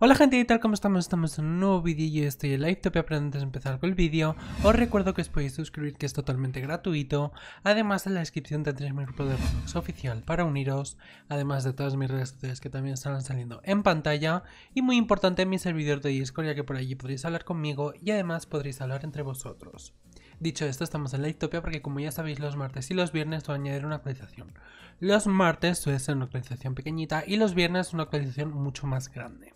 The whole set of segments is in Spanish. Hola gente, ¿y tal? ¿Cómo estamos? Estamos en un nuevo vídeo y yo estoy en LiveTopia, pero antes de empezar con el vídeo os recuerdo que os podéis suscribir, que es totalmente gratuito. Además, en la descripción tendréis mi grupo de Roblox oficial para uniros, además de todas mis redes sociales que también estarán saliendo en pantalla, y muy importante, mi servidor de Discord, ya que por allí podréis hablar conmigo y además podréis hablar entre vosotros. Dicho esto, estamos en LiveTopia porque, como ya sabéis, los martes y los viernes voy a añadir una actualización. Los martes suele ser una actualización pequeñita y los viernes una actualización mucho más grande.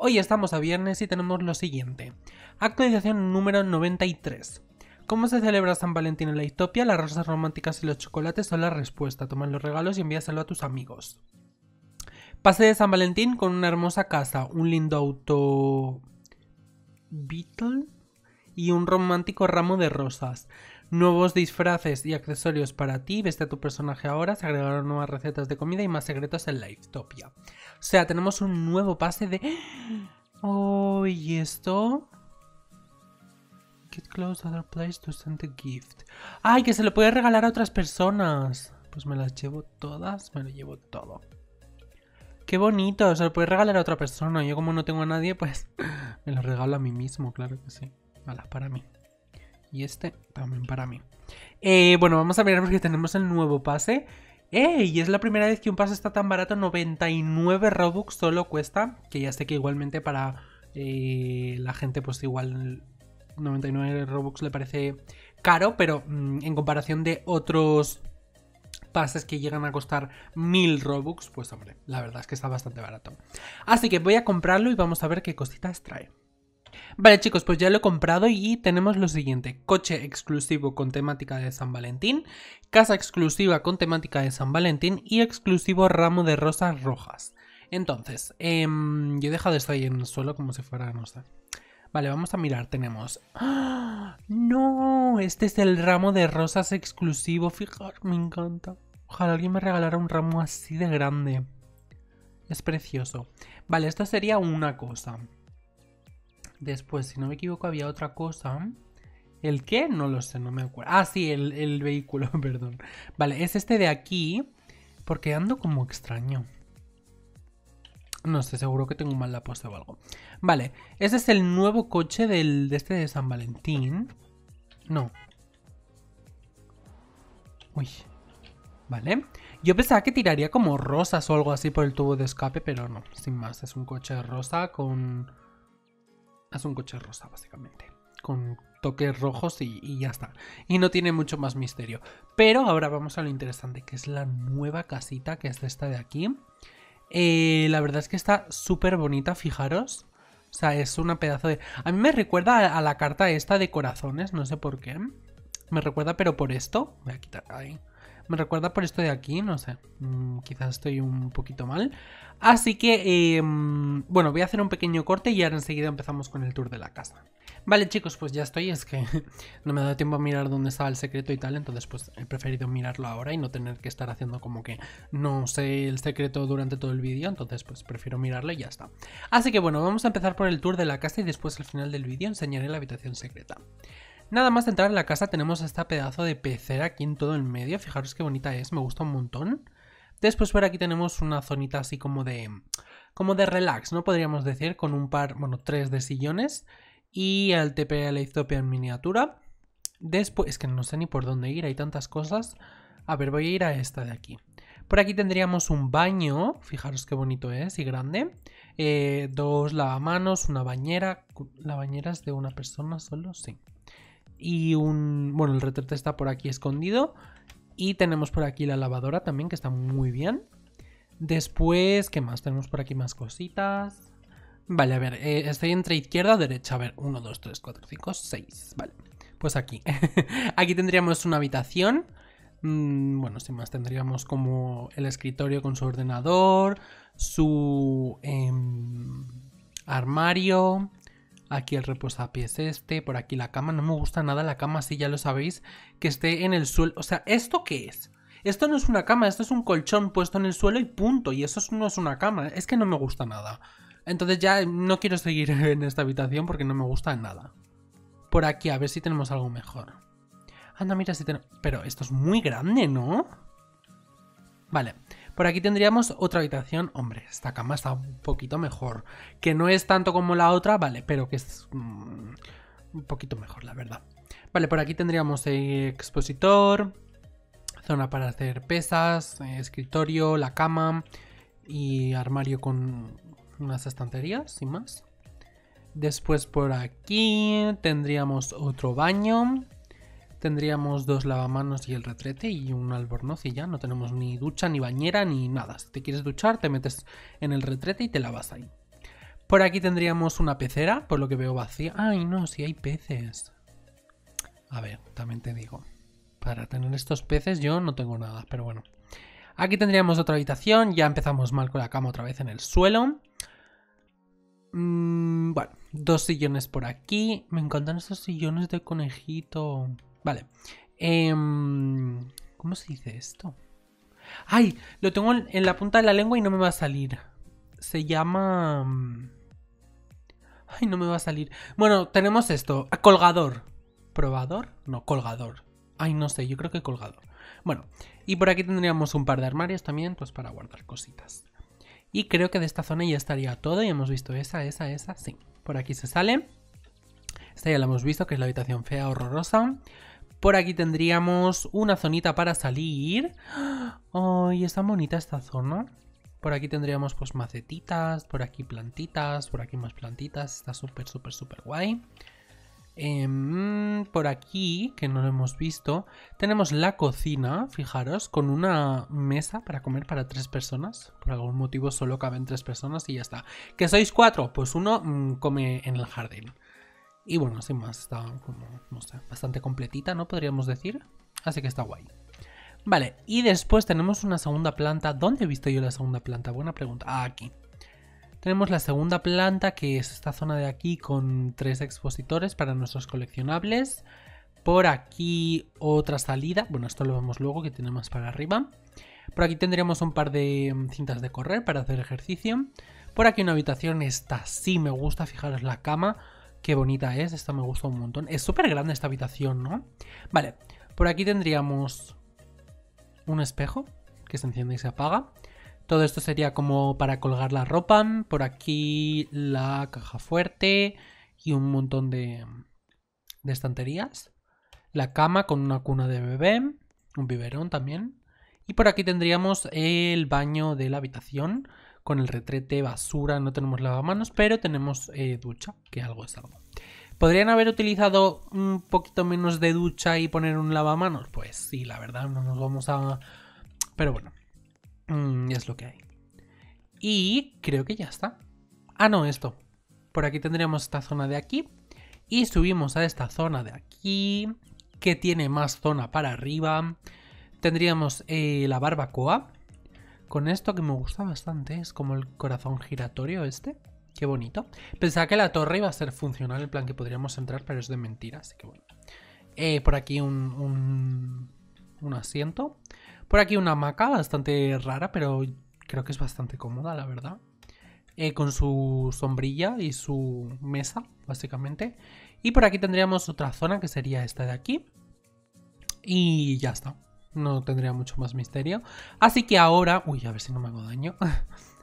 Hoy estamos a viernes y tenemos lo siguiente: actualización número 93. ¿Cómo se celebra San Valentín en LiveTopia? Las rosas románticas y los chocolates son la respuesta. Toma los regalos y envíaselo a tus amigos. Pase de San Valentín con una hermosa casa, un lindo auto... Beetle y un romántico ramo de rosas. Nuevos disfraces y accesorios para ti, veste a tu personaje ahora, se agregaron nuevas recetas de comida y más secretos en LiveTopia. O sea, tenemos un nuevo pase de... ¡Oh! ¿Y esto? Get close to other place to send a gift. ¡Ay, que se lo puede regalar a otras personas! Pues me las llevo todas, me lo llevo todo. ¡Qué bonito! Se lo puede regalar a otra persona. Yo, como no tengo a nadie, pues me lo regalo a mí mismo, claro que sí. Vale, para mí. Y este también para mí. Bueno, vamos a mirar porque tenemos el nuevo pase. Y es la primera vez que un pase está tan barato. 99 Robux solo cuesta. Que ya sé que igualmente para la gente, pues igual 99 Robux le parece caro. Pero en comparación de otros pases que llegan a costar 1000 Robux, pues hombre, la verdad es que está bastante barato. Así que voy a comprarlo y vamos a ver qué cositas trae. Vale chicos, pues ya lo he comprado y tenemos lo siguiente: coche exclusivo con temática de San Valentín, casa exclusiva con temática de San Valentín y exclusivo ramo de rosas rojas. Entonces, yo he dejado esto ahí en el suelo como si fuera, no sé. Vale, vamos a mirar, tenemos... ¡Ah! ¡No! Este es el ramo de rosas exclusivo, fijaros, me encanta. Ojalá alguien me regalara un ramo así de grande. Es precioso. Vale, esto sería una cosa. Después, si no me equivoco, había otra cosa. ¿El qué? No lo sé, no me acuerdo. Ah, sí, el vehículo, perdón. Vale, es este de aquí. Porque ando como extraño. No sé, seguro que tengo mal la pose o algo. Vale, ese es el nuevo coche de este de San Valentín. No. Uy. Vale. Yo pensaba que tiraría como rosas o algo así por el tubo de escape, pero no, sin más. Es un coche rosa con... Es un coche rosa, básicamente, con toques rojos y ya está. Y no tiene mucho más misterio. Pero ahora vamos a lo interesante, que es la nueva casita, que es esta de aquí. La verdad es que está súper bonita, fijaros. O sea, es una pedazo de... A mí me recuerda a la carta esta de corazones, no sé por qué. Me recuerda, pero por esto... Voy a quitar ahí. Me recuerda por esto de aquí, no sé, quizás estoy un poquito mal. Así que, bueno, voy a hacer un pequeño corte y ahora enseguida empezamos con el tour de la casa. Vale chicos, pues ya estoy, es que no me he dado tiempo a mirar dónde estaba el secreto y tal, entonces pues he preferido mirarlo ahora y no tener que estar haciendo como que no sé el secreto durante todo el vídeo, entonces pues prefiero mirarlo y ya está. Así que bueno, vamos a empezar por el tour de la casa y después al final del vídeo enseñaré la habitación secreta. Nada más entrar en la casa tenemos esta pedazo de pecera aquí en todo el medio. Fijaros qué bonita es, me gusta un montón. Después por aquí tenemos una zonita así como de relax, ¿no? Podríamos decir, con un par, bueno, 3 de sillones. Y el TP de LiveTopia en miniatura. Después, es que no sé ni por dónde ir, hay tantas cosas. A ver, voy a ir a esta de aquí. Por aquí tendríamos un baño, fijaros qué bonito es y grande. 2 lavamanos, una bañera. ¿La bañera es de una persona solo? Sí. Y un... Bueno, el retrete está por aquí escondido. Y tenemos por aquí la lavadora también, que está muy bien. Después, ¿qué más? Tenemos por aquí más cositas. Vale, a ver, estoy entre izquierda y derecha. A ver, 1, 2, 3, 4, 5, 6. Vale, pues aquí. Aquí tendríamos una habitación. Bueno, sin más, tendríamos como el escritorio con su ordenador, su armario... Aquí el reposapiés este, por aquí la cama. No me gusta nada la cama, sí, ya lo sabéis, que esté en el suelo. O sea, ¿esto qué es? Esto no es una cama, esto es un colchón puesto en el suelo y punto. Y eso no es una cama, es que no me gusta nada. Entonces ya no quiero seguir en esta habitación porque no me gusta nada. Por aquí, a ver si tenemos algo mejor. Anda, mira si tenemos... Pero esto es muy grande, ¿no? Vale, Por aquí tendríamos otra habitación. Hombre, esta cama está un poquito mejor, que no es tanto como la otra, vale, pero que es un poquito mejor, la verdad. Vale, por aquí tendríamos expositor, zona para hacer pesas, escritorio, la cama y armario con unas estanterías, sin más. Después por aquí tendríamos otro baño, tendríamos dos lavamanos y el retrete y un albornoz y ya. No tenemos ni ducha, ni bañera, ni nada. Si te quieres duchar, te metes en el retrete y te lavas ahí. Por aquí tendríamos una pecera, por lo que veo vacía. Ay, no, sí hay peces. A ver, también te digo, para tener estos peces yo no tengo nada, pero bueno. Aquí tendríamos otra habitación. Ya empezamos mal con la cama otra vez en el suelo. Bueno, dos sillones por aquí. Me encantan estos sillones de conejito. Vale. ¿Cómo se dice esto? ¡Ay! Lo tengo en la punta de la lengua y no me va a salir. Se llama... ¡Ay! No me va a salir. Bueno, tenemos esto. Colgador. ¿Probador? No, colgador. Ay, no sé. Yo creo que colgador. Bueno, y por aquí tendríamos un par de armarios también, pues para guardar cositas. Y creo que de esta zona ya estaría todo. Y hemos visto esa, sí. Por aquí se sale. Esta ya la hemos visto, que es la habitación fea, horrorosa. Por aquí tendríamos una zonita para salir. ¡Ay, oh, es tan bonita esta zona! Por aquí tendríamos pues macetitas, por aquí plantitas, por aquí más plantitas. Está súper, súper, súper guay. Por aquí, que no lo hemos visto, tenemos la cocina, fijaros, con una mesa para comer para 3 personas. Por algún motivo solo caben 3 personas y ya está. ¿Que sois 4? Pues uno come en el jardín. Y bueno, sin más, está como, no sé, bastante completita, ¿no? Podríamos decir. Así que está guay. Vale, y después tenemos una segunda planta. ¿Dónde he visto yo la segunda planta? Buena pregunta. Ah, aquí. Tenemos la segunda planta, que es esta zona de aquí con 3 expositores para nuestros coleccionables. Por aquí otra salida. Bueno, esto lo vemos luego, que tiene más para arriba. Por aquí tendríamos un par de cintas de correr para hacer ejercicio. Por aquí una habitación. Esta sí me gusta. Fijaros la cama. Qué bonita es. Esta me gusta un montón. Es súper grande esta habitación, ¿no? Vale. Por aquí tendríamos un espejo que se enciende y se apaga. Todo esto sería como para colgar la ropa. Por aquí la caja fuerte y un montón de estanterías. La cama con una cuna de bebé, un biberón también. Y por aquí tendríamos el baño de la habitación con el retrete, basura. No tenemos lavamanos, pero tenemos ducha, que algo es algo. ¿Podrían haber utilizado un poquito menos de ducha y poner un lavamanos? Pues sí, la verdad, no nos vamos a... Pero bueno. Es lo que hay. Y creo que ya está. Ah, no, esto. Por aquí tendríamos esta zona de aquí. Y subimos a esta zona de aquí, que tiene más zona para arriba. Tendríamos la barbacoa. Con esto que me gusta bastante. Es como el corazón giratorio este. Qué bonito. Pensaba que la torre iba a ser funcional. En plan que podríamos entrar, pero es de mentira. Así que bueno. Por aquí un asiento. Por aquí una hamaca bastante rara, pero creo que es bastante cómoda, la verdad. Con su sombrilla y su mesa, básicamente. Y por aquí tendríamos otra zona, que sería esta de aquí. Y ya está. No tendría mucho más misterio. Así que ahora... Uy, a ver si no me hago daño.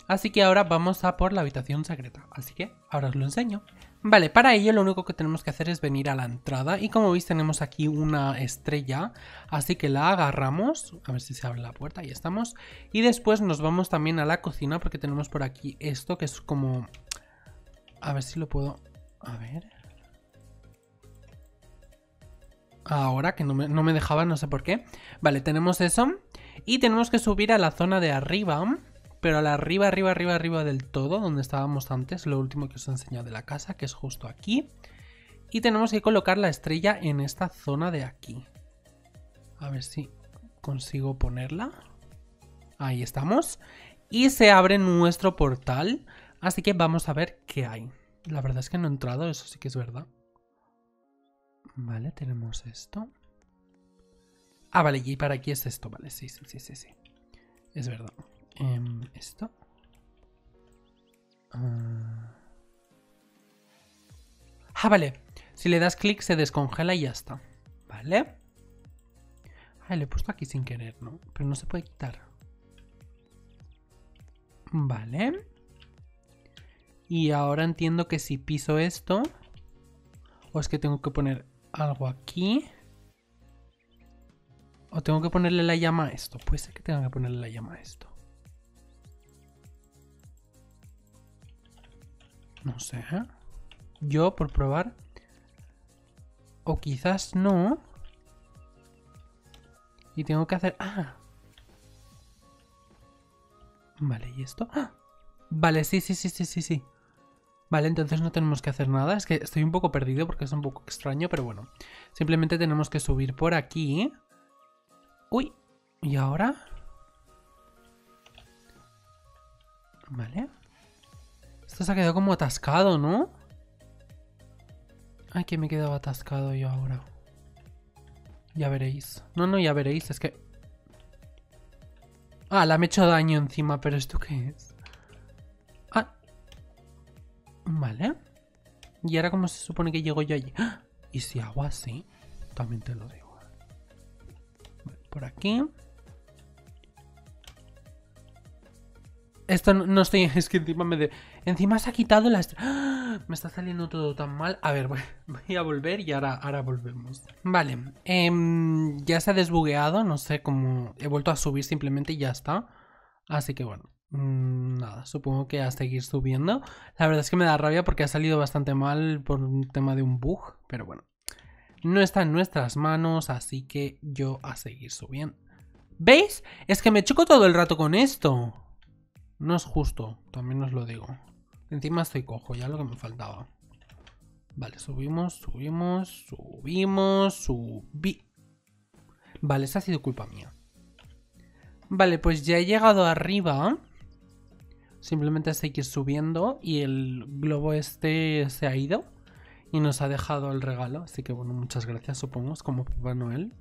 Así que ahora vamos a por la habitación secreta. Así que ahora os lo enseño. Vale, para ello lo único que tenemos que hacer es venir a la entrada. Y como veis tenemos aquí una estrella. Así que la agarramos. A ver si se abre la puerta. Ahí estamos. Y después nos vamos también a la cocina. Porque tenemos por aquí esto que es como... A ver si lo puedo... A ver... Ahora que no me dejaba, no sé por qué. Vale, tenemos eso. Y tenemos que subir a la zona de arriba... Pero a la arriba del todo, donde estábamos antes, lo último que os he enseñado de la casa, que es justo aquí. Y tenemos que colocar la estrella en esta zona de aquí. A ver si consigo ponerla. Ahí estamos. Y se abre nuestro portal, así que vamos a ver qué hay. La verdad es que no he entrado, eso sí que es verdad. Vale, tenemos esto. Ah, vale, y para aquí es esto, vale, sí. Es verdad. Esto. Ah, vale. Si le das clic se descongela y ya está. Vale. Ah, le he puesto aquí sin querer, ¿no? Pero no se puede quitar. Vale. Y ahora entiendo que si piso esto, o es que tengo que poner algo aquí, o tengo que ponerle la llama a esto. Puede ser que tenga que ponerle la llama a esto. No sé, ¿eh? Yo por probar. O quizás no. Y tengo que hacer... ¡Ah! Vale, ¿y esto? ¡Ah! Vale, sí. Vale, entonces no tenemos que hacer nada. Es que estoy un poco perdido porque es un poco extraño, pero bueno. Simplemente tenemos que subir por aquí. ¡Uy! ¿Y ahora? Vale. Esto se ha quedado como atascado, ¿no? Ay, que me he quedado atascado yo ahora. Ya veréis. No, ya veréis, es que... Ah, la me he hecho daño encima, pero ¿esto qué es? Ah. Vale. ¿Y ahora cómo se supone que llego yo allí? ¡Ah! ¿Y si hago así? También te lo digo. Vale, por aquí. Esto no estoy... Es que encima me... Encima se ha quitado las... ¡Ah! Me está saliendo todo tan mal. A ver, voy a volver y ahora volvemos. Vale. Ya se ha desbugueado. No sé cómo... He vuelto a subir simplemente y ya está. Así que bueno. Nada, supongo que a seguir subiendo. La verdad es que me da rabia porque ha salido bastante mal por un tema de un bug. Pero bueno. No está en nuestras manos, así que yo a seguir subiendo. ¿Veis? Es que me choco todo el rato con esto. No es justo, también os lo digo. Encima estoy cojo, ya lo que me faltaba. Vale, subí. Vale, esa ha sido culpa mía. Vale, pues ya he llegado arriba. Simplemente hay que ir subiendo y el globo este se ha ido. Y nos ha dejado el regalo, así que bueno, muchas gracias, supongo, es como Papá Noel.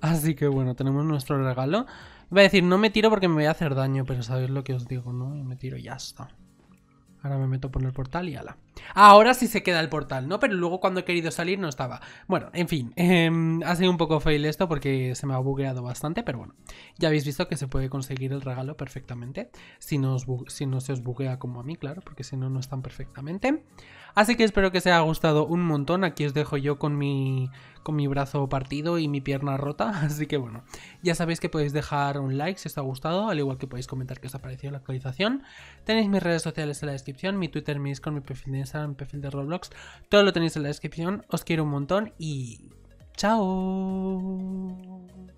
Así que bueno, tenemos nuestro regalo. Iba a decir, no me tiro porque me voy a hacer daño, pero sabéis lo que os digo, ¿no? Y me tiro y ya está. Ahora me meto por el portal y ala. Ahora sí se queda el portal, ¿no? Pero luego cuando he querido salir no estaba. Bueno, en fin, ha sido un poco fail esto porque se me ha bugueado bastante, pero bueno. Ya habéis visto que se puede conseguir el regalo perfectamente. Si no se os buguea como a mí, claro, porque si no, no están perfectamente. Así que espero que os haya gustado un montón. Aquí os dejo yo con mi brazo partido y mi pierna rota. Así que bueno, ya sabéis que podéis dejar un like si os ha gustado, al igual que podéis comentar que os ha parecido la actualización. Tenéis mis redes sociales en la descripción, mi Twitter, mi Discord, mi perfil de Instagram, mi perfil de Roblox. Todo lo tenéis en la descripción. Os quiero un montón y... ¡Chao!